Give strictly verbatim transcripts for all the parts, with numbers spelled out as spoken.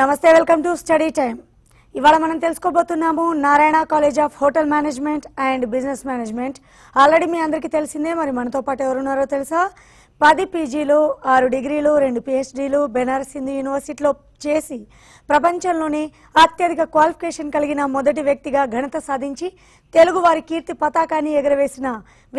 నమస్తే welcome to study time ఇవాళ మనం తెలుసుకోబోతున్నాము Narayana college of hotel management and business management already మీ అందరికీ తెలిసిందే మరి మనతో పాటు ఎవరు ఉన్నారో తెలుసా పది పీజీలు ఆరు డిగ్రీలు రెండు పిహెచ్డీలు బెనారస్ హిందూ యూనివర్సిటీలో చేసి ప్రపంచంలోనే అత్యధిక క్వాలిఫికేషన్ కలిగిన మొదటి వ్యక్తిగా ఘనత సాధించి తెలుగు వారి కీర్తి పతాకాన్ని ఎగరవేసిన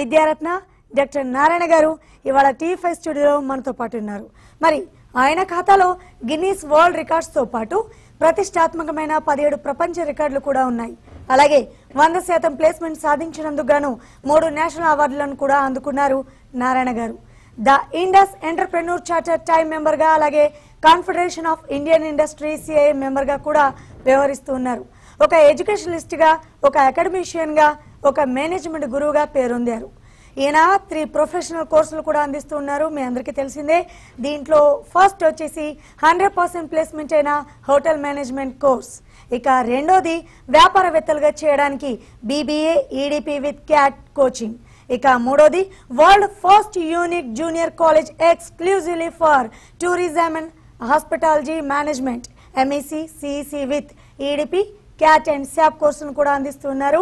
విద్యారత్న డాక్టర్ నారాయణ గారు ఇవాళ టీ ఫైవ్ స్టూడియోలో మనతో పాటు ఉన్నారు మరి ఆయన ఖాతాలో గిన్నీస్ వరల్డ్ రికార్డ్స్ తో పాటు ప్రతిష్టాత్మకమైన పదిహేడు ప్రపంచ రికార్డులు కూడా ఉన్నాయి అలాగే వంద శాతం ప్లేస్మెంట్ సాధించినందుకు గాను మూడు నేషనల్ అవార్డులను కూడా అందుకున్నారు నారాయణ గారు the Indus entrepreneur charter time member గా అలాగే confederation of Indian industries CI member గా కూడా వ్యవహరిస్తూ ఉన్నారు ఒక ఎడ్యుకేషనలిస్ట్ గా ఒక అకాడమిషియన్ గా ఒక మేనేజ్మెంట్ గురువుగా పేరొందారు ఈయన త్రీ ప్రొఫెషనల్ కోర్సులు కూడా అందిస్తూ ఉన్నారు మీ అందరికీ తెలిసిందే దీంట్లో ఫస్ట్ వచ్చేసి హండ్రెడ్ పర్సెంట్ ప్లేస్మెంట్ అయిన హోటల్ మేనేజ్మెంట్ కోర్స్ ఇక రెండోది వ్యాపారవేత్తలుగా చేయడానికి BBA EDP with CAT coaching ఇక మూడోది world first unique junior college exclusively for tourism and hospitality management MEC CEC with EDP CAT and SAP కోర్సును కూడా అందిస్తున్నారు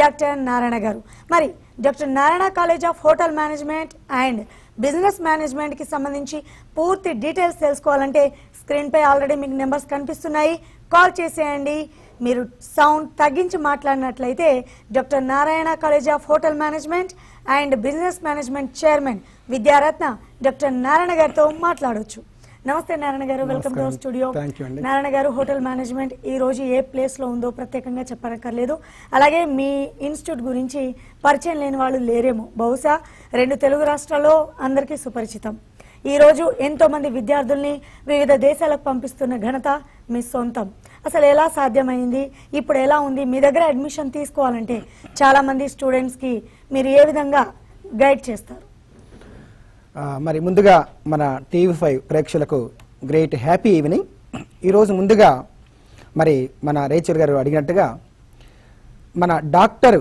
డాక్టర్ నారాయణ గారు మరి doctor Narayana college of hotel management and business మేనేజ్మెంట్కి సంబంధించి పూర్తి డీటెయిల్స్ తెలుసుకోవాలంటే స్క్రీన్పై ఆల్రెడీ మీకు నెంబర్స్ కనిపిస్తున్నాయి కాల్ చేసేయండి మీరు సౌండ్ తగ్గించి మాట్లాడినట్లయితే doctor Narayana college of hotel management and business management chairman Vidyaratna doctor Narayana గారితో మాట్లాడవచ్చు నమస్తే నారాయణ గారు వెల్కమ్ టు స్టూడియో నారాయణ గారు హోటల్ మేనేజ్మెంట్ ఈ రోజు ఏ ప్లేస్ లో ఉందో ప్రత్యేకంగా చెప్పనక్కర్లేదు అలాగే మీ ఇన్స్టిట్యూట్ గురించి పరిచయం లేని వాళ్ళు లేరేమో బహుశా రెండు తెలుగు రాష్ట్రాల్లో అందరికీ సుపరిచితం ఈ రోజు ఎంతో మంది విద్యార్థుల్ని వివిధ దేశాలకు పంపిస్తున్న ఘనత మీ సొంతం అసలు ఎలా సాధ్యమైంది ఇప్పుడు ఎలా ఉంది మీ దగ్గర అడ్మిషన్ తీసుకోవాలంటే చాలా మంది స్టూడెంట్స్ కి మీరు ఏ విధంగా గైడ్ చేస్తారు మరి ముందుగా మన టీవీ ఫైవ్ ప్రేక్షకులకు గ్రేట్ హ్యాపీ ఈవినింగ్ ఈరోజు ముందుగా మరి మన రేచర్ గారు అడిగినట్టుగా మన doctor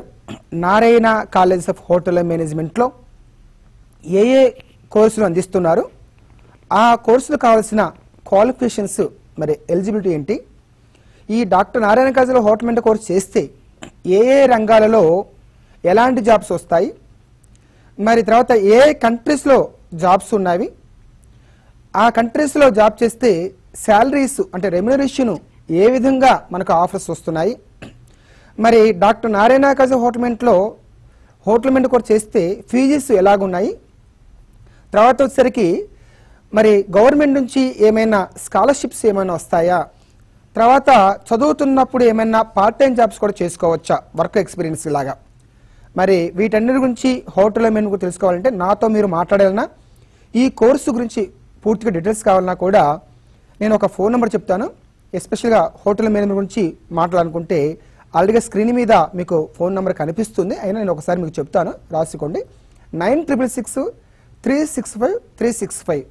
Narayana college of hotel మేనేజ్మెంట్లో ఏ ఏ కోర్సులు అందిస్తున్నారు ఆ కోర్సులు కావాల్సిన క్వాలిఫికేషన్స్ మరి ఎలిజిబిలిటీ ఏంటి ఈ doctor Narayana college of hotel management course చేస్తే ఏ ఏ రంగాలలో ఎలాంటి జాబ్స్ వస్తాయి మరి తర్వాత ఏ కంట్రీస్లో జాబ్స్ ఉన్నాయి ఆ కంట్రీస్లో జాబ్ చేస్తే శాలరీస్ అంటే రెమ్యునరేషన్ ఏ విధంగా మనకు ఆఫర్స్ వస్తున్నాయి మరి doctor Narayana college of hotel మేనేజ్మెంట్లో హోటల్ మేనేజ్మెంట్ కోర్స్ చేస్తే ఫీజెస్ ఎలాగున్నాయి తర్వాత వచ్చేసరికి మరి గవర్నమెంట్ నుంచి ఏమైనా స్కాలర్షిప్స్ ఏమైనా వస్తాయా తర్వాత చదువుతున్నప్పుడు ఏమైనా పార్ట్ టైం జాబ్స్ కూడా చేసుకోవచ్చా వర్క్ ఎక్స్పీరియన్స్ లాగా మరి వీటన్నిటి గురించి హోటల్ మేనేజ్మెంట్ గురించి తెలుసుకోవాలంటే నాతో మీరు మాట్లాడాలన్నా ఈ కోర్సు గురించి పూర్తిగా డీటెయిల్స్ కావాలన్నా కూడా నేను ఒక ఫోన్ నెంబర్ చెప్తాను ఎస్పెషల్గా హోటల్ మేనేజ్మెంట్ గురించి మాట్లాడాలనుకుంటే ఆల్రెడీగా స్క్రీన్ మీద మీకు ఫోన్ నెంబర్ కనిపిస్తుంది అయినా నేను ఒకసారి మీకు చెప్తాను రాసుకోండి nine triple six three six five three six five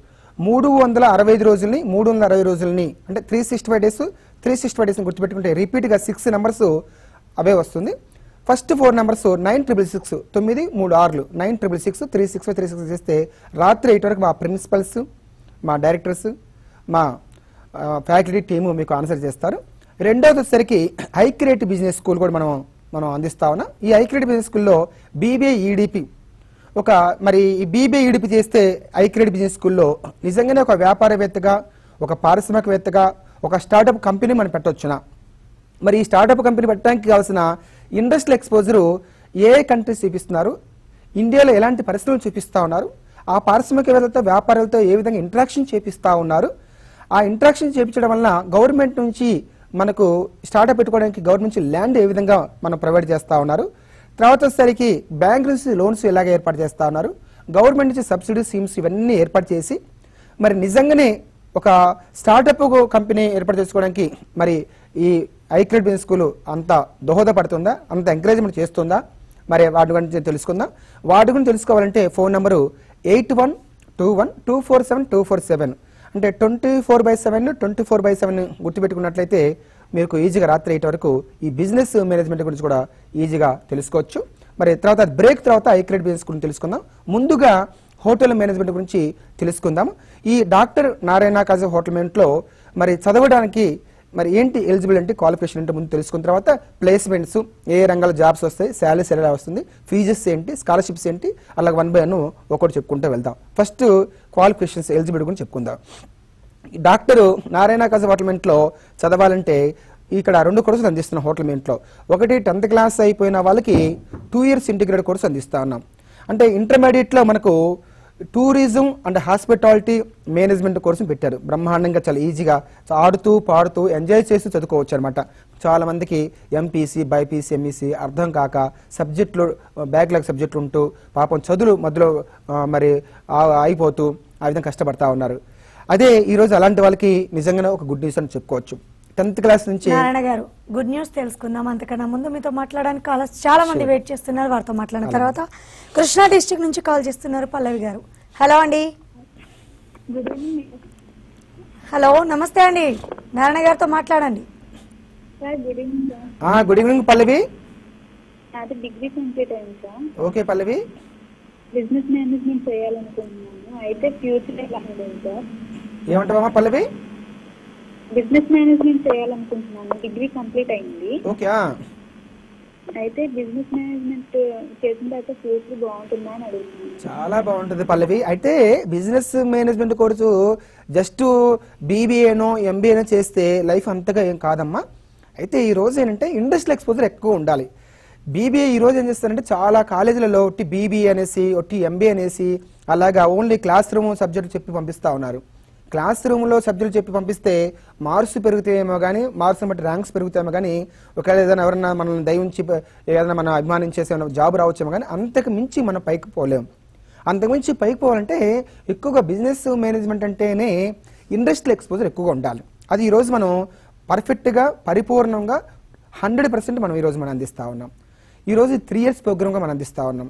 మూడు వందల అరవై ఐదు రోజులని మూడు వందల అరవై రోజులని అంటే three sixty five days three sixty five డేస్ని గుర్తుపెట్టుకుంటే రిపీట్గా సిక్స్ నెంబర్స్ అవే వస్తుంది first four numbers nine triple six తొమ్మిది మూడు ఆరులు nine triple six three six three six చేస్తే రాత్రి ఎయిట్ వరకు మా ప్రిన్సిపల్స్ మా డైరెక్టర్స్ మా ఫ్యాకల్టీ టీము మీకు ఆన్సర్ చేస్తారు రెండోది వచ్చేసరికి ఐక్రియేట్ బిజినెస్ స్కూల్ కూడా మనం మనం అందిస్తా ఉన్నాం ఈ ఐక్రియేట్ బిజినెస్ స్కూల్లో బీబీఏ ఈడీపీ ఒక మరి ఈ బీబీఏ ఈడీపీ చేస్తే ఐక్రియేట్ బిజినెస్ స్కూల్లో నిజంగానే ఒక వ్యాపారవేత్తగా ఒక పారిశ్రామికవేత్తగా ఒక స్టార్టప్ కంపెనీ మనం పెట్టవచ్చునా మరి ఈ స్టార్టప్ కంపెనీ పెట్టడానికి కావాల్సిన ఇండస్ట్రియల్ ఎక్స్పోజరు ఏ కంట్రీస్ చూపిస్తున్నారు ఇండియాలో ఎలాంటి పరిశ్రమలు చూపిస్తూ ఉన్నారు ఆ పారిశ్రామికవేత్తలతో వ్యాపారులతో ఏ విధంగా ఇంటరాక్షన్ చేపిస్తూ ఉన్నారు ఆ ఇంటరాక్షన్ చేయించడం వలన గవర్నమెంట్ నుంచి మనకు స్టార్టప్ పెట్టుకోవడానికి గవర్నమెంట్ నుంచి ల్యాండ్ ఏ విధంగా మనం ప్రొవైడ్ చేస్తూ ఉన్నారు తర్వాత వచ్చేసరికి బ్యాంక్ నుంచి లోన్స్ ఎలాగ ఏర్పాటు చేస్తూ ఉన్నారు గవర్నమెంట్ నుంచి సబ్సిడీ స్కీమ్స్ ఇవన్నీ ఏర్పాటు చేసి మరి నిజంగానే ఒక స్టార్టప్ కంపెనీ ఏర్పాటు చేసుకోవడానికి మరి ఈ ఐక్రియేట్ బిజినెస్ స్కూల్ అంత దోహదపడుతుందా అంత ఎంకరేజ్మెంట్ చేస్తుందా మరి వాటి గురించి తెలుసుకుందాం వాటి గురించి తెలుసుకోవాలంటే phone number eight one two one two four seven two four seven అంటే twenty four by seven twenty four by seven గుర్తుపెట్టుకున్నట్లయితే మీకు ఈజీగా రాత్రి ఎయిట్ వరకు ఈ బిజినెస్ మేనేజ్మెంట్ గురించి కూడా ఈజీగా తెలుసుకోవచ్చు మరి తర్వాత బ్రేక్ తర్వాత ఐక్రియేట్ బిజినెస్ గురించి తెలుసుకుందాం ముందుగా హోటల్ మేనేజ్మెంట్ గురించి తెలుసుకుందాం ఈ doctor Narayana college of hotel మేనేజ్మెంట్లో మరి చదవడానికి మరి ఏంటి ఎలిజిబుల్ అంటే క్వాలిఫికేషన్ అంటే ముందు తెలుసుకున్న తర్వాత ప్లేస్‌మెంట్స్ ఏ రంగాల జాబ్స్ వస్తాయి సాలరీస్ ఎలా వస్తుంది ఫీజెస్ ఏంటి స్కాలర్‌షిప్స్ ఏంటి అలా వన్ బై వన్ ఒకటి చెప్పుకుంటూ వెళ్దాం ఫస్ట్ క్వాలిఫికేషన్స్ ఎలిజిబిలిటీ గురించి చెప్పుకుందాం doctor Narayana college of hotel management లో చదవాలంటే ఇక్కడ రెండు కోర్సులు అందిస్తున్నాం హోటల్ మేనేజ్‌మెంట్ లో ఒకటి టెన్త్ క్లాస్ అయిపోయిన వాళ్ళకి టూ ఇయర్స్ ఇంటిగ్రేటెడ్ కోర్సు అందిస్తాన్నాం అంటే ఇంటర్మీడియట్ లో మనకు టూరిజం అండ్ హాస్పిటాలిటీ మేనేజ్మెంట్ కోర్సును పెట్టారు బ్రహ్మాండంగా చాలా ఈజీగా ఆడుతూ పాడుతూ ఎంజాయ్ చేస్తూ చదువుకోవచ్చు అన్నమాట చాలా మందికి ఎంపీసీ బైపీసీ ఎంఈసీ అర్థం కాక సబ్జెక్టులు బ్యాక్లాగ్ సబ్జెక్టులు ఉంటూ పాపం చదువులు మధ్యలో మరి ఆగిపోతూ ఆ విధంగా కష్టపడతా ఉన్నారు అదే ఈరోజు అలాంటి వాళ్ళకి నిజంగానే ఒక గుడ్ న్యూస్ అని చెప్పుకోవచ్చు టెన్త్ క్లాస్ నుంచి నారాయణ గారు గుడ్ న్యూస్ తెలుసుకుందాం అంతకన్నా ముందు మీతో మాట్లాడడానికి కాల్ చాలా మంది వెయిట్ చేస్తున్నారు వారితో మాట్లాడిన తర్వాత కృష్ణా డిస్ట్రిక్ట్ నుంచి కాల్ చేస్తున్నారు పల్లవి గారు హలో అండి హలో నమస్తే అండి నారాయణ గారితో మాట్లాడండి ఆ గుడ్ ఈవినింగ్ పల్లవి నాది డిగ్రీ కంప్లీట్ అయింది sir okay Pallavi business management చేయాలనుకుంటున్నాను అయితే ఫ్యూచర్ ఎలా ఉంటుంది సార్ ఏమంటావా పల్లవి బిజినెస్ మేనేజ్‌మెంట్ చేయాలనుకుంటున్నాను డిగ్రీ కంప్లీట్ అయ్యింది ఓకే ఆ అయితే బిజినెస్ మేనేజ్‌మెంట్ చేసినట్టు కోర్సు బాగుంటుందా అని అడుగుతున్నాను చాలా బాగుంటుంది పల్లవి అయితే business management course just BBA నో ఎంబీఏ నో చేస్తే లైఫ్ అంతగా ఏం కాదమ్మా అయితే ఈ రోజు ఏంటంటే ఇండస్ట్రియల్ ఎక్స్‌పోజర్ ఎక్కువ ఉండాలి బీబీఏ ఈ రోజు ఏం చేస్తారంటే చాలా కాలేజీలలో ఒట్టి బీబీఏ అనేసి ఒట్టి ఎంబీఏ అనేసి అలాగా ఓన్లీ క్లాస్ రూమ్ సబ్జెక్ట్ చెప్పి పంపిస్తా ఉన్నారు క్లాస్ రూమ్లో సబ్జెక్టులు చెప్పి పంపిస్తే మార్క్స్ పెరుగుతాయేమో కానీ మార్క్స్ బట్టి ర్యాంక్స్ పెరుగుతాయేమో కానీ ఒకవేళ ఏదైనా ఎవరైనా మనల్ని దయించి ఏదైనా మనం అభిమానించేసే జాబ్ రావచ్చేమో కానీ అంతకు మించి మనం పైకి పోలేము అంతకుమించి పైకి పోవాలంటే ఎక్కువగా బిజినెస్ మేనేజ్మెంట్ అంటేనే ఇండస్ట్రియల్ ఎక్స్పోజర్ ఎక్కువగా ఉండాలి అది ఈరోజు మనం పర్ఫెక్ట్గా పరిపూర్ణంగా హండ్రెడ్ పర్సెంట్ మనం ఈరోజు మనం అందిస్తూ ఉన్నాం ఈరోజు త్రీ ఇయర్స్ ప్రోగ్రామ్గా మనం అందిస్తూ ఉన్నాం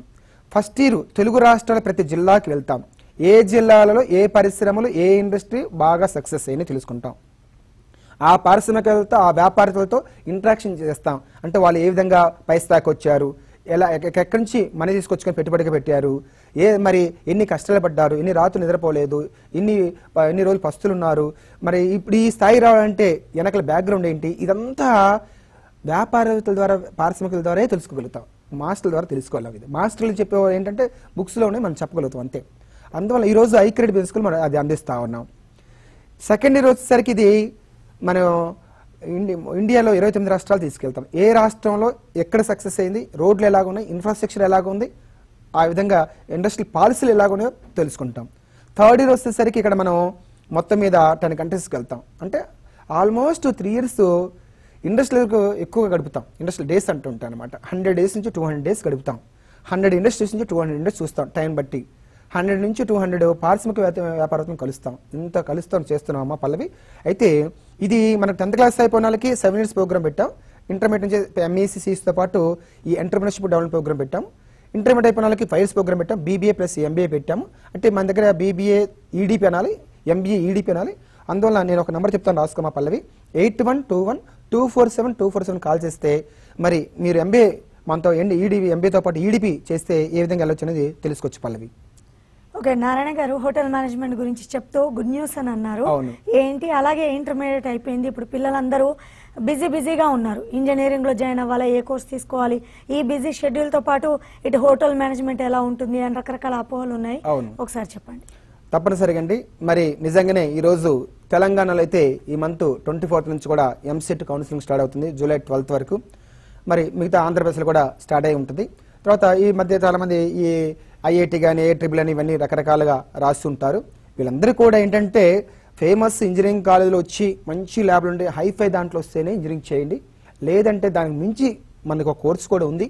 ఫస్ట్ ఇయర్ తెలుగు రాష్ట్రాల ప్రతి జిల్లాకి వెళ్తాం ఏ జిల్లాలలో ఏ పరిశ్రమలు ఏ ఇండస్ట్రీ బాగా సక్సెస్ అయ్యని తెలుసుకుంటాం ఆ పారిశ్రామికలతో ఆ వ్యాపారతులతో ఇంట్రాక్షన్ చేస్తాం అంటే వాళ్ళు ఏ విధంగా పైస్థాకి వచ్చారు ఎలా ఎక్కడి నుంచి మనీ తీసుకొచ్చుకొని పెట్టుబడిగా పెట్టారు ఏ మరి ఎన్ని కష్టాలు పడ్డారు ఎన్ని రాత్రులు నిద్రపోలేదు ఎన్ని ఎన్ని రోజులు పస్తులు ఉన్నారు మరి ఇప్పుడు ఈ స్థాయి రావాలంటే వెనకల బ్యాక్గ్రౌండ్ ఏంటి ఇదంతా వ్యాపారవేత్తల ద్వారా పారిశ్రామికల ద్వారా తెలుసుకోగలుగుతాం మాస్టర్ల ద్వారా తెలుసుకోవాలి మాస్టర్లు చెప్పేవారు ఏంటంటే బుక్స్లోనే మనం చెప్పగలుగుతాం అంతే అందువల్ల ఈరోజు ఐ క్రెడిట్ బిజినెస్ స్కూల్ మనం అది అందిస్తూ ఉన్నాం సెకండ్ ఇయర్ వచ్చేసరికి ఇది మనం ఇండియాలో ఇరవై తొమ్మిది రాష్ట్రాలు తీసుకెళ్తాం ఏ రాష్ట్రంలో ఎక్కడ సక్సెస్ అయింది రోడ్లు ఎలాగున్నాయి ఇన్ఫ్రాస్ట్రక్చర్ ఎలాగుంది ఆ విధంగా ఇండస్ట్రియల్ పాలసీలు ఎలాగున్నాయో తెలుసుకుంటాం థర్డ్ ఇయర్ వచ్చేసరికి ఇక్కడ మనం మొత్తం మీద టెన్ కంట్రీస్కి వెళ్తాం అంటే ఆల్మోస్ట్ త్రీ ఇయర్స్ ఇండస్ట్రియల్కు ఎక్కువగా గడుపుతాం ఇండస్ట్రియల్ డేస్ అంటూ ఉంటాం అనమాట హండ్రెడ్ డేస్ నుంచి టూ హండ్రెడ్ డేస్ గడుపుతాం హండ్రెడ్ ఇండస్ట్రీస్ నుంచి టూ హండ్రెడ్ ఇండస్ట్రీస్ చూస్తాం టైం బట్టి హండ్రెడ్ నుంచి టూ హండ్రెడ్ పారిశ్రామిక వ్యాపారత్వం కలుస్తాం ఇంత కలుస్తాం చేస్తున్నాం అమ్మ పల్లవి అయితే ఇది మనకు టెన్త్ క్లాస్ అయిపోయిన వాళ్ళకి సెవెన్ ఇయర్స్ ప్రోగ్రామ్ పెట్టాం ఇంటర్మీడియట్ నుంచి ఎంఈసీసీతో పాటు ఈ ఎంటర్ప్రినర్షిప్ డెవలప్మెంట్ ప్రోగ్రామ్ పెట్టాం ఇంటర్మీడియట్ అయిపోయిన వాళ్ళకి ఫైవ్ ఇయర్స్ ప్రోగ్రామ్ పెట్టాం బీబీఏ ప్లస్ ఎంబీఏ పెట్టాము అంటే మన దగ్గర బీబీఏ ఈడీపీ అనాలి ఎంబీఏ ఈడీపీ అనాలి అందువల్ల నేను ఒక నెంబర్ చెప్తాను రాసుకోమా Pallavi eight one two one two four seven two four seven call చేస్తే మరి మీరు ఎంబీఏ మనతో ఎండి ఈడీపీ ఎంబీఏతో పాటు ఈడీపీ చేస్తే ఏ విధంగా వెళ్ళొచ్చు అనేది తెలుసుకోవచ్చు పల్లవి ఓకే నారాయణ గారు హోటల్ మేనేజ్మెంట్ గురించి చెప్తూ గుడ్ న్యూస్ అని అన్నారు ఏంటి అలాగే ఇంటర్మీడియట్ అయిపోయింది ఇప్పుడు పిల్లలందరూ బిజీ బిజీగా ఉన్నారు ఇంజనీరింగ్లో జాయిన్ అవ్వాలి ఏ కోర్స్ తీసుకోవాలి ఈ బిజీ షెడ్యూల్తో పాటు ఇటు హోటల్ మేనేజ్మెంట్ ఎలా ఉంటుంది అని రకరకాల అపోహలు ఉన్నాయి ఒకసారి చెప్పండి తప్పనిసరిగా అండి మరి నిజంగానే ఈరోజు తెలంగాణలో అయితే ఈ మంత్ ట్వంటీ ఫోర్త్ నుంచి కూడా ఎంసెట్ కౌన్సిలింగ్ స్టార్ట్ అవుతుంది జూలై ట్వెల్త్ వరకు మరి మిగతా ఆంధ్రప్రదేశ్లో కూడా స్టార్ట్ అయి ఉంటుంది తర్వాత ఈ మధ్య చాలామంది ఈ ఐఐటి కానీ ఏ ట్రిబుల్ అని ఇవన్నీ రకరకాలుగా రాస్తుంటారు వీళ్ళందరూ కూడా ఏంటంటే ఫేమస్ ఇంజనీరింగ్ కాలేజీలో వచ్చి మంచి ల్యాబ్లు ఉండే హైఫై దాంట్లో వస్తేనే ఇంజనీరింగ్ చేయండి లేదంటే దానికి మించి మనకు ఒక కోర్సు కూడా ఉంది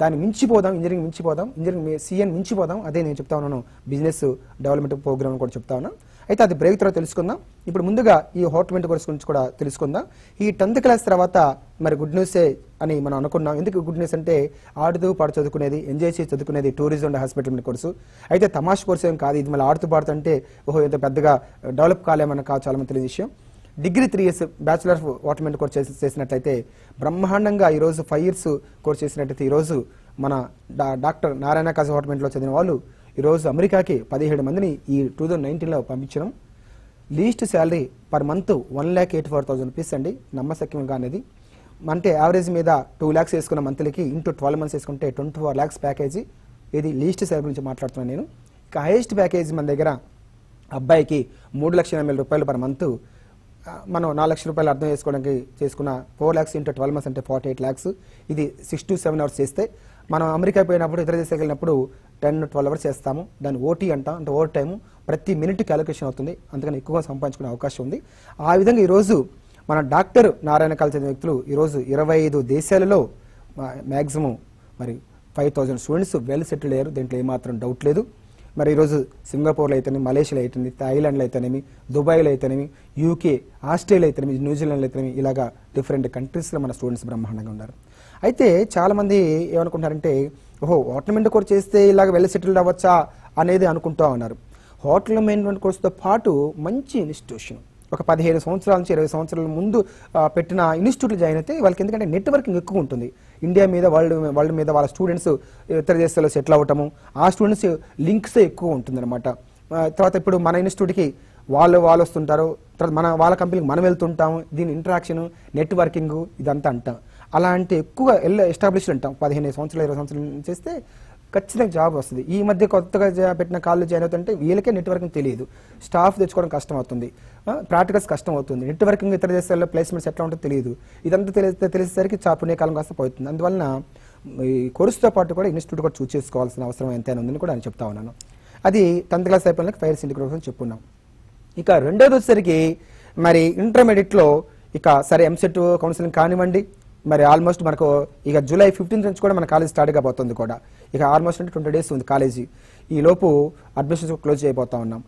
దాన్ని మించిపోదాం ఇంజనీరింగ్ మించిపోదాం ఇంజనీరింగ్ సీఎన్ మించిపోదాం అదే నేను చెప్తా ఉన్నాను బిజినెస్ డెవలప్మెంట్ ప్రోగ్రామ్ కూడా చెప్తా ఉన్నాను అయితే అది బ్రేక్ తర్వాత తెలుసుకుందాం ఇప్పుడు ముందుగా ఈ హోటల్ కోర్స్ గురించి కూడా తెలుసుకుందాం ఈ టెన్త్ క్లాస్ తర్వాత మరి గుడ్ న్యూసే అని మనం అనుకున్నాం ఎందుకు గుడ్ న్యూస్ అంటే ఆడుతూ పాడు చదువుకునేది ఎంజాయ్ చేసి చదువుకునేది టూరిజం అండ్ హాస్పిటాలిటీ కోర్సు అయితే తమాష్ కోర్సు ఏం కాదు ఇది మళ్ళీ ఆడుతూ పాడుతూ అంటే ఓహో ఇంత పెద్దగా డెవలప్ కాలేమని కాదు చాలా మంది తెలియని విషయం degree three years bachelor of hotel management course చేసినట్లయితే బ్రహ్మాండంగా ఈరోజు ఫైవ్ ఇయర్స్ కోర్స్ చేసినట్లయితే ఈరోజు మన doctor Narayana college of hotel మేనేజ్మెంట్లో చదివిన వాళ్ళు ఈరోజు అమెరికాకి పదిహేడు మందిని ఈ టూ థౌజండ్ నైన్టీన్లో పంపించడం least salary per month one lakh eighty four thousand rupees అండి, నమ్మశక్యంగా అనేది. అంటే యావరేజ్ మీద టూ ల్యాక్స్ వేసుకున్న మంత్లీకి ఇంటూ ట్వెల్వ్ మంత్స్ వేసుకుంటే ట్వంటీ ఫోర్ ల్యాక్స్ ప్యాకేజీ. ఇది లీస్ట్ సాలరీ గురించి మాట్లాడుతున్నాను నేను. ఇక హైయెస్ట్ ప్యాకేజ్ మన దగ్గర అబ్బాయికి మూడు లక్షల ఎనభై రూపాయలు పర్ మంత్. మనం నాలుగు లక్షల రూపాయలు అర్థం చేసుకోవడానికి చేసుకున్న four lakhs into twelve months అంటే ఫార్టీ ఎయిట్ ల్యాక్స్. ఇది సిక్స్ టు సెవెన్ అవర్స్ చేస్తే, మనం అమెరికా పోయినప్పుడు ఇతర దేశాలకు వెళ్ళినప్పుడు టెన్ ట్వెల్వ్ అవర్స్ చేస్తాము, దాన్ని ఓటీ అంటాం. అంటే ఓవర్ టైము ప్రతి మినిట్కి క్యాలిక్యులేషన్ అవుతుంది, అందుకని ఎక్కువగా సంపాదించుకునే అవకాశం ఉంది. ఆ విధంగా ఈరోజు మన డాక్టర్ నారాయణ కాలేజ్ చదివిన వ్యక్తులు ఈరోజు ఇరవై ఐదు దేశాలలో మ్యాక్సిమం మరి five thousand students well settled అయ్యారు, దీంట్లో ఏమాత్రం డౌట్ లేదు. మరి ఈరోజు సింగపూర్లో అయితేనేమి, మలేషియాలో అయితేనేమి, థాయిలాండ్లో అయితేనేమి, దుబాయ్లో అయితేనేమి, యూకే, ఆస్ట్రేలియా అయితేనేమి, న్యూజిలాండ్లో అయితేనేమి, ఇలాగా డిఫరెంట్ కంట్రీస్లో మన స్టూడెంట్స్ బ్రహ్మాండంగా ఉన్నారు. అయితే చాలామంది ఏమనుకుంటారంటే, ఓహో హోటల్ కోర్స్ చేస్తే ఇలాగ వెల్ సెటిల్డ్ అవ్వచ్చా అనేది అనుకుంటా ఉన్నారు. హోటల్ మేనేజ్మెంట్ కోర్సుతో పాటు మంచి ఇన్స్టిట్యూషన్ ఒక పదిహేను సంవత్సరాల నుంచి ఇరవై సంవత్సరాల ముందు పెట్టిన ఇన్స్టిట్యూట్లు జాయిన్ అయితే వాళ్ళకి ఎందుకంటే నెట్వర్కింగ్ ఎక్కువ ఉంటుంది. ఇండియా మీద వరల్డ్ వరల్డ్ మీద వాళ్ళ స్టూడెంట్స్ ఇతర దేశాల్లో సెటిల్ అవ్వటము, ఆ స్టూడెంట్స్ లింక్స్ ఎక్కువ ఉంటుందన్నమాట. తర్వాత ఇప్పుడు మన ఇన్స్టిట్యూట్కి వాళ్ళు వాళ్ళు వస్తుంటారు, తర్వాత మన వాళ్ళ కంపెనీకి మనం వెళ్తుంటాము. దీని ఇంటరాక్షన్, నెట్వర్కింగ్ ఇదంతా అంటాం. అలాంటి ఎక్కువ ఎల్ ఎస్టాబ్లిష్డ్ ఉంటాం. పదిహేను సంవత్సరాలు ఇరవై సంవత్సరాలు చేస్తే ఖచ్చితంగా జాబ్ వస్తుంది. ఈ మధ్య కొత్తగా పెట్టిన కాలేజ్ జాయిన్ అవుతుంటే వీళ్ళకే నెట్వర్కింగ్ తెలియదు, స్టాఫ్ తెచ్చుకోవడం కష్టం అవుతుంది, ప్రాక్టికల్స్ కష్టం అవుతుంది, నెట్వర్కింగ్ ఇతర దేశాల్లో ప్లేస్మెంట్స్ ఎట్లా ఉంటుందో తెలియదు. ఇదంతా తెలిస్తే తెలిసేసరికి చా పుణ్యకాలం కాస్త పోతుంది. అందువలన ఈ కోర్సుతో పాటు కూడా ఇన్స్టిట్యూట్ కూడా చూస్ చేసుకోవాల్సిన అవసరం ఎంతైనా ఉందని కూడా నేను చెప్తా ఉన్నాను. అది టెన్త్ క్లాస్ అయిపోయిన ఫైర్ సిండికేట్ అని చెప్పున్నాం. ఇక రెండోది వచ్చేసరికి మరి ఇంటర్మీడియట్లో ఇక సరే ఎంసెట్ కౌన్సిలింగ్ కానివ్వండి, మరి ఆల్మోస్ట్ మనకు ఇక జూలై ఫిఫ్టీన్త్ నుంచి కూడా మన కాలేజ్ స్టార్ట్ కాబోతుంది కూడా. ఇక ఆల్మోస్ట్ అంటే ట్వంటీ డేస్ ఉంది కాలేజీ, ఈలోపు అడ్మిషన్స్ క్లోజ్ చేయబోతా ఉన్నాం.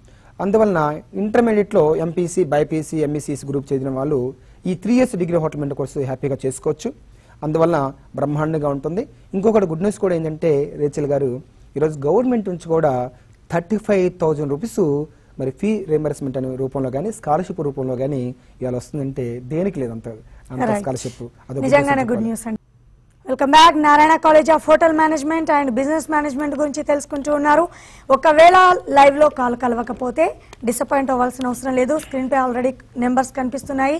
అందువలన ఇంటర్మీడియట్లో ఎంపీసీ, బైపీసీ, ఎంఈసీసీ గ్రూప్ చదివిన వాళ్ళు ఈ three years degree hotel management course హ్యాపీగా చేసుకోవచ్చు. అందువలన బ్రహ్మాండంగా ఉంటుంది. ఇంకొకటి గుడ్ న్యూస్ కూడా ఏంటంటే, రేచల్ గారు ఈరోజు గవర్నమెంట్ నుంచి కూడా థర్టీ ఫైవ్ థౌజండ్ రూపీస్ మరి ఫీ రీయింబర్స్మెంట్ అనే రూపంలో కానీ స్కాలర్షిప్ రూపంలో కానీ ఇవాళ వస్తుందంటే దేనికి లేదంత స్కాలర్షిప్. నిజంగానే గుడ్ న్యూస్ అండి. Welcome back. Narayana college of hotel management and business management గురించి తెలుసుకుంటూ ఉన్నారు. ఒకవేళ లైవ్లో కాల్ కలవకపోతే డిసప్పాయింట్ అవ్వాల్సిన అవసరం లేదు, స్క్రీన్పై ఆల్రెడీ నెంబర్స్ కనిపిస్తున్నాయి.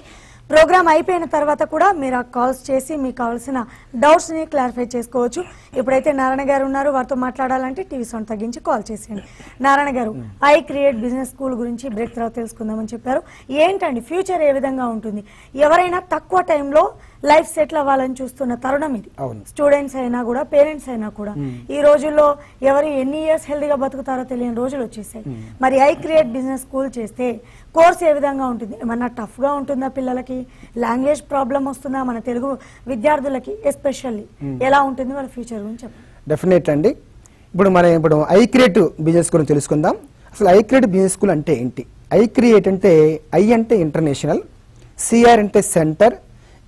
ప్రోగ్రామ్ అయిపోయిన తర్వాత కూడా మీరు ఆ కాల్స్ చేసి మీకు కావాల్సిన డౌట్స్ని క్లారిఫై చేసుకోవచ్చు. ఇప్పుడైతే నారాయణ గారు ఉన్నారు, వారితో మాట్లాడాలంటే టీవీ సౌండ్ తగ్గించి కాల్ చేసేయండి. నారాయణ గారు, ఐ క్రియేట్ బిజినెస్ స్కూల్ గురించి బ్రేక్ తర్వాత తెలుసుకుందామని చెప్పారు. ఏంటండి ఫ్యూచర్ ఏ విధంగా ఉంటుంది? ఎవరైనా తక్కువ టైంలో లైఫ్ సెటిల్ అవ్వాలని చూస్తున్న తరుణం ఇది, స్టూడెంట్స్ అయినా కూడా పేరెంట్స్ అయినా కూడా. ఈ రోజుల్లో ఎవరు ఎన్ని ఇయర్స్ హెల్దీగా బతుకుతారో తెలియని రోజులు వచ్చేసాయి. మరి ఐ క్రియేట్ బిజినెస్ స్కూల్ చేస్తే కోర్స్ ఏ విధంగా ఉంటుంది? ఏమన్నా టఫ్గా ఉంటుందా పిల్లలకి? లాంగ్వేజ్ ప్రాబ్లం వస్తుందా మన తెలుగు విద్యార్థులకి ఎస్పెషల్లీ? ఎలా ఉంటుంది వాళ్ళ ఫ్యూచర్ గురించి చెప్పండి. డెఫినెట్ అండి. ఇప్పుడు మనం ఇప్పుడు ఐ క్రియేట్ బిజినెస్ స్కూల్ తెలుసుకుందాం. అసలు ఐ క్రియేట్ బిజినెస్ స్కూల్ అంటే ఏంటి? ఐ క్రియేట్ అంటే ఐ అంటే ఇంటర్నేషనల్, సిఆర్ అంటే సెంటర్,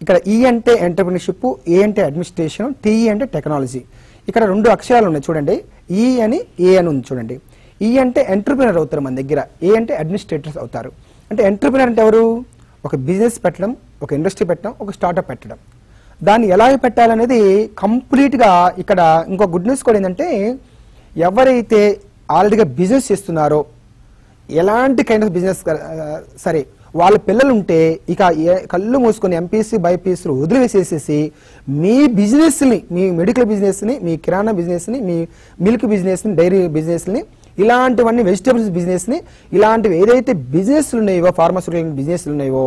ఇక్కడ ఈ అంటే ఎంటర్ప్రినర్షిప్, ఏ అంటే అడ్మినిస్ట్రేషన్, టీఈ అంటే టెక్నాలజీ. ఇక్కడ రెండు అక్షరాలు ఉన్నాయి చూడండి, ఈ అని ఏ అని ఉంది చూడండి. ఈ అంటే ఎంటర్ప్రినర్ అవుతారు మన దగ్గర, ఏ అంటే అడ్మినిస్ట్రేటర్స్ అవుతారు. అంటే ఎంటర్ప్రినర్ అంటే ఎవరు? ఒక బిజినెస్ పెట్టడం, ఒక ఇండస్ట్రీ పెట్టడం, ఒక స్టార్టప్ పెట్టడం. దాన్ని ఎలా పెట్టాలనేది కంప్లీట్గా ఇక్కడ ఇంకో గుడ్ న్యూస్ కూడా ఏంటంటే, ఎవరైతే ఆల్రెడీగా బిజినెస్ చేస్తున్నారో ఎలాంటి కైండ్ ఆఫ్ బిజినెస్ సరే, వాళ్ళ పిల్లలు ఉంటే ఇక కళ్ళు మూసుకొని ఎంపీసీ బైపీసీలు వదిలివేసేసేసి మీ బిజినెస్ని, మీ మెడికల్ బిజినెస్ని, మీ కిరాణా బిజినెస్ని, మీ మిల్క్ బిజినెస్ని, డైరీ బిజినెస్ని, ఇలాంటివన్నీ వెజిటేబుల్స్ బిజినెస్ని, ఇలాంటివి ఏదైతే బిజినెస్లు ఉన్నాయో, ఫార్మాస్యూటికల్ బిజినెస్లు ఉన్నాయో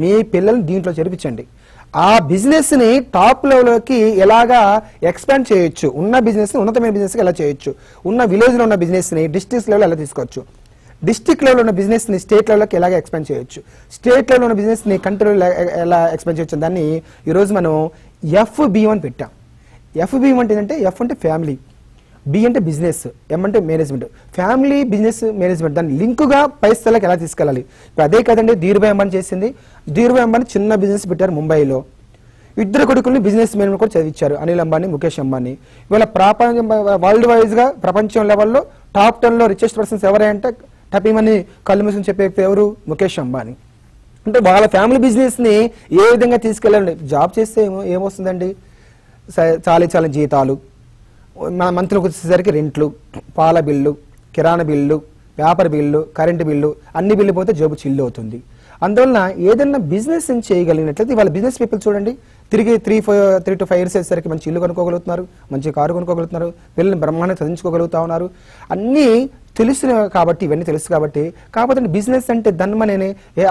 మీ పిల్లల్ని దీంట్లో చేర్పించండి. ఆ బిజినెస్ని టాప్ లెవెల్లోకి ఎలాగా ఎక్స్పాండ్ చేయొచ్చు, ఉన్న బిజినెస్ని ఉన్నతమైన బిజినెస్కి ఎలా చేయొచ్చు, ఉన్న విలేజ్లో ఉన్న బిజినెస్ని డిస్ట్రిక్ట్ లెవెల్ ఎలా తీసుకోవచ్చు, డిస్ట్రిక్ట్ లెవెల్ ఉన్న బిజినెస్ని స్టేట్ లెవెల్కి ఎలాగ ఎక్స్పాండ్ చేయొచ్చు, స్టేట్ లెవెల్ ఉన్న బిజినెస్ని కంట్రీ ఎలా ఎక్స్పాండ్ చేయొచ్చు, దాన్ని ఈరోజు మనం ఎఫ్ బి అని పెట్టాం. ఎఫ్ బి అంటే ఏంటంటే, ఎఫ్ అంటే ఫ్యామిలీ, బి అంటే బిజినెస్, ఎం అంటే మేనేజ్మెంట్. ఫ్యామిలీ బిజినెస్ మేనేజ్మెంట్ దాన్ని లింకుగా పై స్థలాలకు ఎలా తీసుకెళ్ళాలి. ఇప్పుడు అదే కదండి ధీరుభాయ్ అంబానీ చేసింది. ధీరుభాయ్ అంబానీ చిన్న బిజినెస్ పెట్టారు ముంబైలో, ఇద్దరు కొడుకుల్ని బిజినెస్ మేనేజ్మెంట్ కూడా చదివించారు, అనిల్ అంబానీ, ముఖేష్ అంబానీ. ఇవాళ ప్రపంచం వరల్డ్ వైజ్గా ప్రపంచం లెవెల్లో టాప్ టెన్లో రిచెస్ట్ పర్సన్స్ ఎవరంటే హ్యాపీమని కళ్ళు మూసుకుని చెప్పే వ్యక్తి ఎవరు? ముఖేష్ అంబానీ. అంటే వాళ్ళ ఫ్యామిలీ బిజినెస్ని ఏ విధంగా తీసుకెళ్ళాలి. జాబ్ చేస్తే ఏమో ఏమొస్తుందండి, చాలీ చాలా జీతాలు, మన మంత్రులకు వచ్చేసరికి రెంట్లు, పాల బిల్లు, కిరాణా బిల్లు, వ్యాపార బిల్లు, కరెంటు బిల్లు, అన్ని బిల్లు పోతే జోబు చిల్లు అవుతుంది. అందువలన ఏదైనా బిజినెస్ చేయగలిగినట్లయితే వాళ్ళ బిజినెస్ పీపుల్ చూడండి, తిరిగి three five three to five years వచ్చేసరికి మంచి ఇల్లు కొనుక్కోగలుగుతున్నారు, మంచి కారు కొనుక్కోగలుగుతున్నారు, పిల్లల్ని బ్రహ్మాండంగా చదివించుకోగలుగుతా ఉన్నారు. అన్నీ తెలుసు కాబట్టి, ఇవన్నీ తెలుసు కాబట్టి. కాకపోతే బిజినెస్ అంటే ధనమనే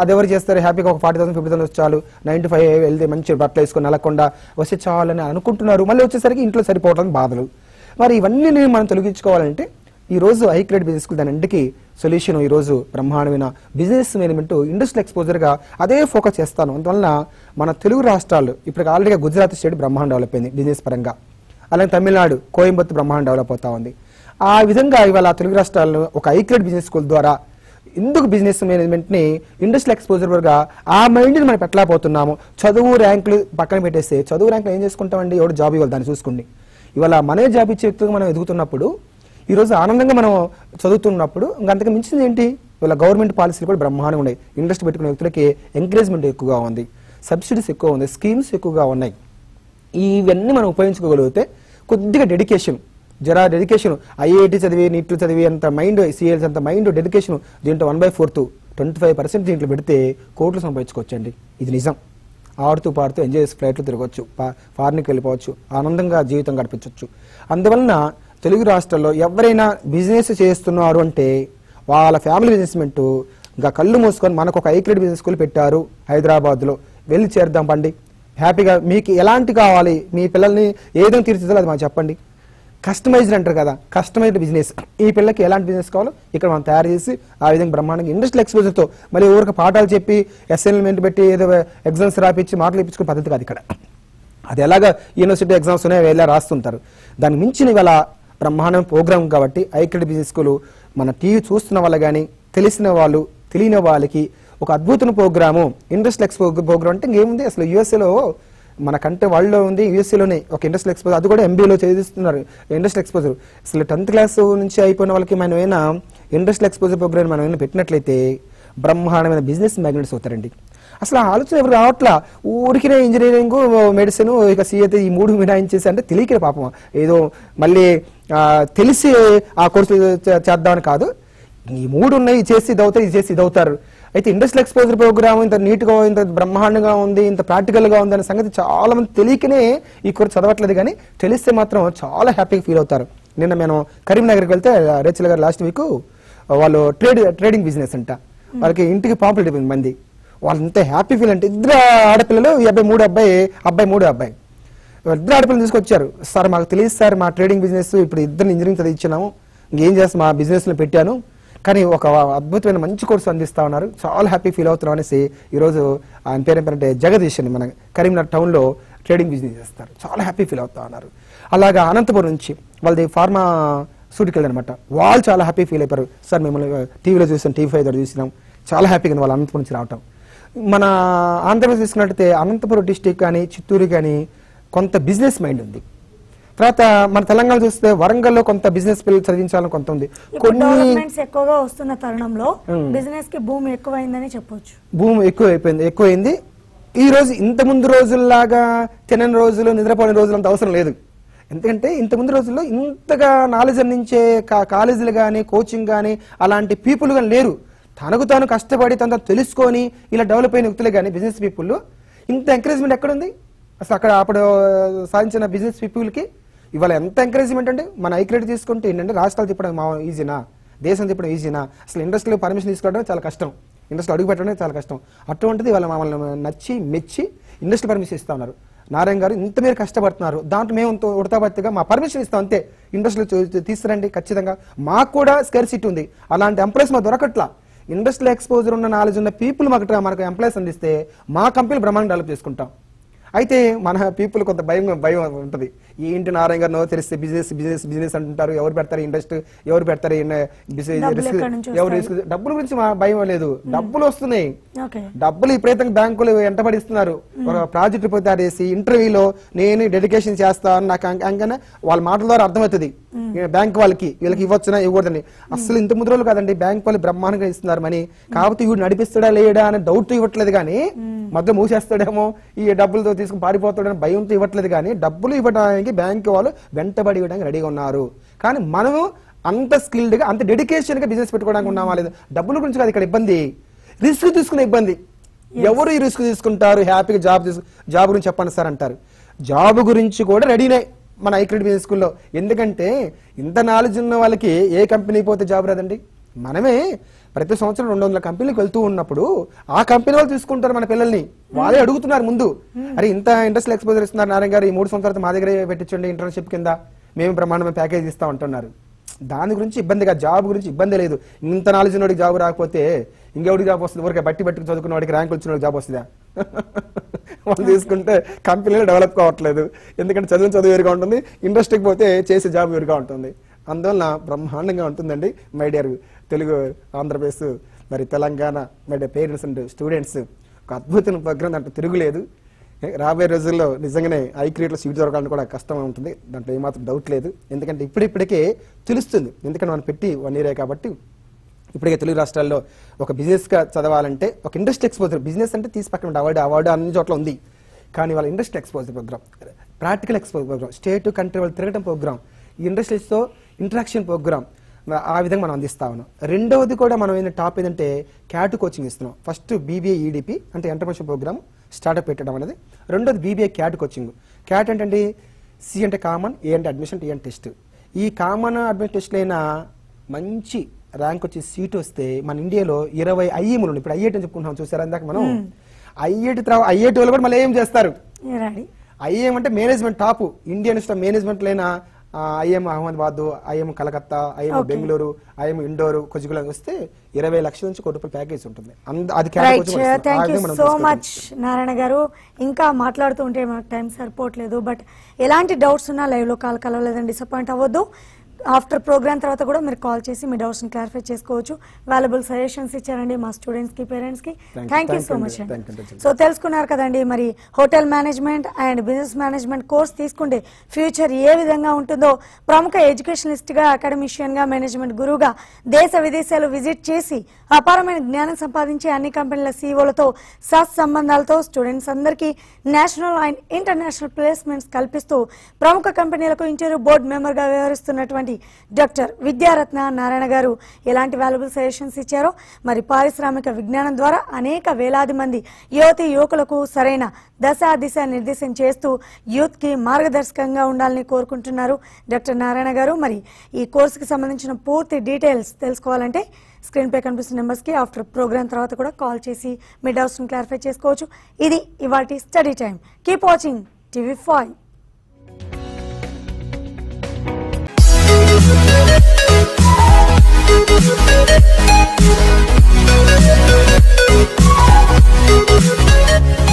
అదెవరు చేస్తారు, హ్యాపీగా ఒక ఫార్టీ థౌసండ్ ఫిఫ్టీ థౌసండ్ వచ్చాలు నైన్ టు ఫైవ్ వెళ్తే మంచి బట్టలు వేసుకొని నలకుండా వస్తే చాలని అనుకుంటున్నారు. మళ్ళీ వచ్చేసరికి ఇంట్లో సరిపోవడానికి బాధలు. మరి ఇవన్నీ మనం తొలగించుకోవాలంటే ఈరోజు హై గ్రేడ్ బిజినెస్కి దానింటికి సొల్యూషన్ ఈరోజు బ్రహ్మాండమైన బిజినెస్ మేనేజ్మెంట్ ఇండస్ట్రియల్ ఎక్స్పోజర్గా అదే ఫోకస్ చేస్తాను. అందువలన మన తెలుగు రాష్ట్రాలు ఇప్పుడు ఆల్రెడీగా గుజరాత్ స్టేట్ బ్రహ్మాండం డెవలప్ అయింది బిజినెస్ పరంగా, అలాగే తమిళనాడు కోయంబత్తు బ్రహ్మాండం డెవలప్ అవుతా ఉంది. ఆ విధంగా ఇవాళ తెలుగు రాష్ట్రాల్లో ఒక హై గ్రేడ్ బిజినెస్ స్కూల్ ద్వారా ఎందుకు బిజినెస్ మేనేజ్మెంట్ని ఇండస్ట్రియల్ ఎక్స్పోజర్గా ఆ మైండ్ని మనం పెట్టలా పోతున్నాము. చదువు ర్యాంకులు పక్కన పెట్టేస్తే చదువు ర్యాంకులు ఏం చేసుకుంటామండి, ఎవరు జాబ్ ఇవ్వాలి దాన్ని చూసుకోండి. ఇవాళ మనే జాబ్ ఇచ్చే వ్యక్తులు మనం ఎదుగుతున్నప్పుడు, ఈరోజు ఆనందంగా మనం చదువుతున్నప్పుడు, ఇంకా అంతకు మించింది ఏంటి, ఇవాళ గవర్నమెంట్ పాలసీలు కూడా బ్రహ్మాండంగా ఉన్నాయి. ఇండస్ట్రీ పెట్టుకునే వ్యక్తులకి ఎంకరేజ్మెంట్ ఎక్కువగా ఉంది, సబ్సిడీస్ ఎక్కువ ఉంది, స్కీమ్స్ ఎక్కువగా ఉన్నాయి. ఇవన్నీ మనం ఉపయోగించుకోగలిగితే కొద్దిగా డెడికేషన్, జరా డెడికేషన్, ఐఐటి చదివి నీట్లు చదివి అంత మైండ్, సిఎల్స్ అంత మైండ్, డెడికేషన్ దీంట్లో one by fourth twenty five percent దీంట్లో పెడితే కోట్లు సంపాదించుకోవచ్చండి. ఇది నిజం. ఆడుతూ పాడుతూ ఎంజాయ్ చేసి ఫ్లైట్లు తిరగవచ్చు, ఫారిన్కి వెళ్ళిపోవచ్చు, ఆనందంగా జీవితం గడిపించవచ్చు. అందువలన తెలుగు రాష్ట్రాల్లో ఎవరైనా బిజినెస్ చేస్తున్నారు అంటే వాళ్ళ ఫ్యామిలీ బిజినెస్మెంటు ఇంకా కళ్ళు మూసుకొని మనకు ఒక హైగ్రేడ్ బిజినెస్ స్కూల్ పెట్టారు హైదరాబాద్లో, వెళ్ళి చేరుదాం పండి హ్యాపీగా. మీకు ఎలాంటి కావాలి, మీ పిల్లల్ని ఏదైనా తీర్చిదో అది మాకు చెప్పండి. కస్టమైజ్డ్ అంటారు కదా, కస్టమైజ్డ్ బిజినెస్, ఈ పిల్లలకి ఎలాంటి బిజినెస్ కావాలో ఇక్కడ మనం తయారు చేసి ఆ విధంగా బ్రహ్మాండంగా ఇండస్ట్రియల్ ఎక్స్పోజర్తో, మళ్ళీ ఊరికి పాఠాలు చెప్పి అసైన్మెంట్ పెట్టి ఏదో ఎగ్జామ్స్ రాపించి మార్కులు ఇప్పించుకునే పద్ధతి కాదు ఇక్కడ. అది ఎలాగ యూనివర్సిటీ ఎగ్జామ్స్ ఉన్నాయి ఎలా రాస్తుంటారు, దాని మించిన ఇవాళ బ్రహ్మాండం ప్రోగ్రామ్ కాబట్టి ఐక్రెడ్ బిజినెస్ స్కూలు మన టీవీ చూస్తున్న వాళ్ళు కానీ తెలిసిన వాళ్ళు తెలియని వాళ్ళకి ఒక అద్భుతమైన ప్రోగ్రాము. ఇండస్ట్రియల్ ఎక్స్పో ప్రోగ్రామ్ అంటే ఇంకేముంది, అసలు యూఎస్ఏలో మనకంటే వాళ్ళలో ఉంది, యూఎస్ఏలోనే ఒక ఇండస్ట్రియల్ ఎక్స్పోజర్, అది కూడా ఎంబీఏలో చదివిస్తున్నారు ఇండస్ట్రియల్ ఎక్స్పోజర్. అసలు టెన్త్ క్లాస్ నుంచి అయిపోయిన వాళ్ళకి మనం ఏమైనా ఇండస్ట్రియల్ ఎక్స్పోజర్ ప్రోగ్రామ్ మనం ఏమైనా పెట్టినట్లయితే బ్రహ్మాండమైన బిజినెస్ మ్యాగ్నెట్స్ అవుతారండి. అసలు ఆ ఆలోచన ఎవరు రావట్లా, ఊరికినే ఇంజనీరింగ్, మెడిసిన్, ఇక సీఏ ఈ మూడు మినాయించేసి అంటే తెలియకిన పాపం ఏదో మళ్ళీ తెలిసి ఆ కోర్సు చేద్దామని కాదు, ఈ మూడు ఉన్నాయి, ఇది చేసి ఇది అవుతారు, ఇది చేసి ఇది అవుతారు. అయితే ఇండస్ట్రియల్ ఎక్స్పోజర్ ప్రోగ్రామ్ ఇంత నీట్గా, ఇంత బ్రహ్మాండంగా ఉంది, ఇంత ప్రాక్టికల్గా ఉంది అనే సంగతి చాలా మంది తెలియకనే ఈ కోర్సు చదవట్లేదు, కానీ తెలిస్తే మాత్రం చాలా హ్యాపీగా ఫీల్ అవుతారు. నిన్న నేను కరీంనగర్కి వెళ్తే రేచల్ గారు లాస్ట్ వీక్ వాళ్ళు ట్రేడ్ ట్రేడింగ్ బిజినెస్ అంట, వాళ్ళకి ఇంటికి పాపులర్ అయిపోయింది మంది, వాళ్ళంత హ్యాపీ ఫీల్. అంటే ఇద్దరు ఆడపిల్లలు, ఈ అబ్బాయి మూడు అబ్బాయి అబ్బాయి మూడు అబ్బాయి ఇద్దరు ఆడపిల్లలు తీసుకొచ్చారు. సార్ మాకు తెలియదు సార్, మా ట్రేడింగ్ బిజినెస్ ఇప్పుడు ఇద్దరు ఇంజనీరింగ్ చదివించినాము, ఇంకేం చేస్తాం మా బిజినెస్లో పెట్టాను, కానీ ఒక అద్భుతమైన మంచి కోర్సు అందిస్తా ఉన్నారు, చాలా హ్యాపీ ఫీల్ అవుతున్నాం అనేసి ఈరోజు ఆయన పేరు ఏంటంటే జగదీష్ అని మన కరీంనగర్ టౌన్లో ట్రేడింగ్ బిజినెస్ చేస్తారు, చాలా హ్యాపీ ఫీల్ అవుతా ఉన్నారు. అలాగా అనంతపురం నుంచి వాళ్ళది ఫార్మా సూటికల్ అనమాట, వాళ్ళు చాలా హ్యాపీ ఫీల్ అయిపోయారు, సార్ మిమ్మల్ని టీవీలో చూసాం, టీవీ ఫైవ్ దగ్గర చూసినాం, చాలా హ్యాపీగా ఉంది వాళ్ళు అనంతపురం నుంచి రావటం. మన ఆంధ్రప్రదేశ్ తీసుకున్నట్టయితే అనంతపురం డిస్టిక్ కానీ చిత్తూరు కానీ కొంత బిజినెస్ మైండ్ ఉంది. తర్వాత మన తెలంగాణ చూస్తే వరంగల్లో కొంత బిజినెస్ పిల్లలు చదివించాలని కొంత ఉంది. వస్తున్న తరుణంలో బిజినెస్ కి భూమి ఎక్కువైందని చెప్పొచ్చు, భూమి ఎక్కువైపోయింది ఎక్కువైంది ఈ రోజు. ఇంత ముందు రోజుల్లాగా తినని రోజులు, నిద్రపోయిన రోజులు అంత అవసరం లేదు. ఎందుకంటే ఇంత ముందు రోజుల్లో ఇంతగా నాలెడ్జ్ అందించే కాలేజీలు కానీ కోచింగ్ కానీ అలాంటి పీపుల్ కానీ లేరు. తనకు తాను కష్టపడి తన తెలుసుకొని ఇలా డెవలప్ అయిన వ్యక్తులే కానీ బిజినెస్ పీపుల్ ఇంత ఎంకరేజ్మెంట్ ఎక్కడుంది అసలు? అక్కడ అప్పుడు సాధించిన బిజినెస్ పీపుల్కి ఇవాళ ఎంత ఎంకరేజ్మెంట్ అంటే మన ఐక్రెడ్ తీసుకుంటే ఏంటంటే రాష్ట్రాలు తిప్పడం మా ఈజీనా, దేశం తిప్పడం ఈజీనా? అసలు ఇండస్ట్రీలో పర్మిషన్ తీసుకోవడం చాలా కష్టం, ఇండస్ట్రీ అడుగు పెట్టడం చాలా కష్టం. అటువంటిది ఇవాళ మమ్మల్ని నచ్చి మెచ్చి ఇండస్ట్రీ పర్మిషన్ ఇస్తూ ఉన్నారు. నారాయణ గారు ఇంత మీరు కష్టపడుతున్నారు, దాంట్లో మేము ఉడతాబత్తిగా మా పర్మిషన్ ఇస్తాం అంతే, ఇండస్ట్రీలో తీసుకురండి, ఖచ్చితంగా మాకు కూడా స్కేర్సిటీ ఉంది, అలాంటి ఎంప్లాయీస్ మా దొరకట్లా. ఇండస్ట్రియల్ ఎక్స్పోజర్ ఉన్న నాలెడ్జ్ ఉన్న పీపుల్ మాకు మనకు ఎంప్లాయీస్ అందిస్తే మా కంపెనీ బ్రహ్మాండం డెవలప్ చేసుకుంటాం. అయితే మన పీపుల్ కొంత భయం భయం ఉంటుంది, ఏంటి నారాయణ గారు తెలిస్తే బిజినెస్ బిజినెస్ బిజినెస్ అంటుంటారు, ఎవరు పెడతారు ఇండస్ట్రీ, ఎవరు పెడతారు ఎవరు రిస్క్. డబ్బుల గురించి మా భయం లేదు, డబ్బులు వస్తున్నాయి, డబ్బులు విపరీతంగా బ్యాంకులు వెంటబడిస్తున్నారు. ఒక ప్రాజెక్ట్ రిపోర్ట్ తయారేసి ఇంటర్వ్యూలో నేను డెడికేషన్ చేస్తాను నాకు అంకనే వాళ్ళ మాటల ద్వారా అర్థమవుతుంది బ్యాంక్ వాళ్ళకి వీళ్ళకి ఇవ్వచ్చునా ఇవ్వకూడదని. అసలు ఇంత ముద్ర రోజులు కాదండి, బ్యాంక్ వాళ్ళు బ్రహ్మాండంగా ఇస్తున్నారు మని. కాబట్టి వీడు నడిపిస్తాడా లేడా అనే డౌట్ ఇవ్వట్లేదు, కానీ మధ్య మూసేస్తాడేమో ఈ డబ్బులతో తీసుకుని పారిపోతాడని భయంతో ఇవ్వట్లేదు, కానీ డబ్బులు ఇవ్వడానికి బ్యాంక్ వాళ్ళు వెంటబడి ఇవ్వడానికి రెడీగా ఉన్నారు. కానీ మనము अंत स्किल्ड गा अंत डेडिकेशन गा बिजनेस పెట్టుకోవడానికి ఉన్నామా లేదు డబ్బుల గురించి కాదు ఇక్కడ ఇబ్బంది రిస్క్ తీసుకునే ఇబ్బంది ఎవరు ఈ రిస్క్ తీసుకుంటారు హ్యాపీగా జాబ్ జాబ్ గురించి చెప్పండి సార్ అంటారు జాబ్ గురించి కూడా రెడీనే మన ఐక్రెడ్ బిజినెస్ స్కూల్లో ఎందుకంటే ఇంత నాలెడ్జ్ ఉన్న వాళ్ళకి ఏ కంపెనీ పోతే జాబ్ రాదండి మనమే ప్రతి సంవత్సరం రెండు వందల కంపెనీలకు వెళ్తూ ఉన్నప్పుడు ఆ కంపెనీ వాళ్ళు తీసుకుంటారు మన పిల్లల్ని వాళ్ళే అడుగుతున్నారు ముందు అరే ఇంత ఇండస్ట్రియల్ ఎక్స్‌పోజర్ ఇస్తున్నారు నారాయణ గారు ఈ మూడు సంవత్సరాలు మా దగ్గరే పెట్టించండి ఇంటర్న్షిప్ కింద మేము ప్రమాణమే ప్యాకేజ్ ఇస్తా అంటున్నారు దాని గురించి ఇబ్బందిగా జాబ్ గురించి ఇబ్బంది లేదు ఇంత నాలెడ్జ్ ఉన్నోడికి జాబ్ రాకపోతే ఇంకెవడికి జాబ్ వస్తుంది ఊరికే బట్టి బట్టి చదువుకున్న వాడికి ర్యాంక్ వచ్చిన వాడికి జాబ్ వస్తుందా వాళ్ళు తీసుకుంటే కంపెనీలు డెవలప్ కావట్లేదు ఎందుకంటే చదువు చదువు వేరుగా ఉంటుంది ఇండస్ట్రీకి పోతే చేసే జాబ్ వేరుగా ఉంటుంది అందువల్ల బ్రహ్మాండంగా ఉంటుందండి మై డియర్ తెలుగు ఆంధ్రప్రదేశ్ మరి Telangana my dear parents and students ఒక అద్భుతమైన ప్రోగ్రామ్ అంటే తిరుగులేదు రాబోయే రోజుల్లో నిజంగానే ఐ క్రియేట్లో సీట్ దొరకాలని కూడా కష్టమే ఉంటుంది దాంట్లో ఏమాత్రం డౌట్ లేదు ఎందుకంటే ఇప్పుడిప్పటికే తెలుస్తుంది ఎందుకంటే మనం పెట్టి వన్ ఇయరే కాబట్టి ఇప్పటికే తెలుగు రాష్ట్రాల్లో ఒక బిజినెస్గా చదవాలంటే ఒక ఇండస్ట్రీ ఎక్స్పోజర్ బిజినెస్ అంటే తీసి పక్కన అవార్డు అవార్డు అన్ని చోట్ల ఉంది కానీ వాళ్ళ industry exposure program practical exposure program state country వాళ్ళు తిరగడం ప్రోగ్రామ్ ఈ ఇండస్ట్రీస్తో ఇంటరాక్షన్ ప్రోగ్రామ్ ఆ విధంగా మనం అందిస్తా ఉన్నాం రెండవది కూడా మనం ఏంటంటే టాప్ ఏంటంటే క్యాట్ కోచింగ్ ఇస్తున్నాం ఫస్ట్ బీబీఏ ఈడీపీ అంటే ఎంటర్ప్రెన్యూర్షిప్ ప్రోగ్రామ్ స్టార్ట్అప్ పెట్టడం అనేది రెండోది బీబీఏ క్యాట్ కోచింగ్ క్యాట్ అంటే సి అంటే కామన్ ఏ అంటే అడ్మిషన్ టీ అంటే టెస్ట్ ఈ కామన్ అడ్మిషన్ టెస్ట్లో అయినా మంచి ర్యాంక్ వచ్చి సీట్ వస్తే మన ఇండియాలో ఇరవై ఐఎంలు ఉన్నాయి ఇప్పుడు ఐఐటి అని చెప్పుకుంటున్నాం చూసారా అందాక మనం ఐఐటి తర్వాత ఐఐటి వాళ్ళు కూడా మళ్ళీ ఏం చేస్తారు ఐఏఎం అంటే మేనేజ్మెంట్ టాప్ ఇండియన్ మేనేజ్మెంట్లో అయినా IIM Ahmedabad IIM Calcutta IIM Bengaluru IIM Indore కొజ్జిగుళ వస్తే ఇరవై లక్షల నుంచి కోటి రూపాయల ప్యాకేజ్ ఉంటుంది అది thank you so much Narayana garu ఇంకా మాట్లాడుతూ ఉంటే మనకు టైం సరిపోవట్లేదు బట్ ఎలాంటి డౌట్స్ ఉన్నా లైవ్ లో కాల్ కలవలేదని డిసప్పాయింట్ అవ్వద్దు ఆఫ్టర్ ప్రోగ్రామ్ తర్వాత కూడా మీరు కాల్ చేసి మీ డౌట్స్ క్లారిఫై చేసుకోవచ్చు వాల్యుబుల్ సజెషన్స్ ఇచ్చారండి మా స్టూడెంట్స్ కి పేరెంట్స్ కి థ్యాంక్ యూ సో మచ్ అండి సో తెలుసుకున్నారు కదండి మరి hotel management and business management course తీసుకుంటే ఫ్యూచర్ ఏ విధంగా ఉంటుందో ప్రముఖ ఎడ్యుకేషనిస్ట్ గా అకాడమిషియన్ గా మేనేజ్మెంట్ గురువుగా దేశ విదేశాలు విజిట్ చేసి అపారమైన జ్ఞానం సంపాదించి అన్ని కంపెనీల సీఈఓలతో సత్సంబంధాలతో స్టూడెంట్స్ అందరికీ నేషనల్ అండ్ ఇంటర్నేషనల్ ప్లేస్మెంట్స్ కల్పిస్తూ ప్రముఖ కంపెనీలకు ఇంటర్వ్యూ బోర్డు మెంబర్ గా వ్యవహరిస్తున్నటువంటి డాక్టర్ విద్యారత్న నారాయణ గారు ఎలాంటి వాల్యుబుల్ సజెషన్స్ ఇచ్చారో మరి పారిశ్రామిక విజ్ఞానం ద్వారా అనేక వేలాది మంది యువతి యువకులకు సరైన దశ దిశ నిర్దేశం చేస్తూ యూత్ కి మార్గదర్శకంగా ఉండాలని కోరుకుంటున్నారు డాక్టర్ నారాయణ గారు మరి ఈ కోర్సుకి సంబంధించిన పూర్తి డీటెయిల్స్ తెలుసుకోవాలంటే స్క్రీన్ పై కనిపిస్తున్న నెంబర్స్ కి ఆఫ్టర్ ప్రోగ్రామ్ తర్వాత కూడా కాల్ చేసి మీ డౌట్స్ ని క్లారిఫై చేసుకోవచ్చు ఇది ఇవాల్టి study time keep watching TV five We'll be right back.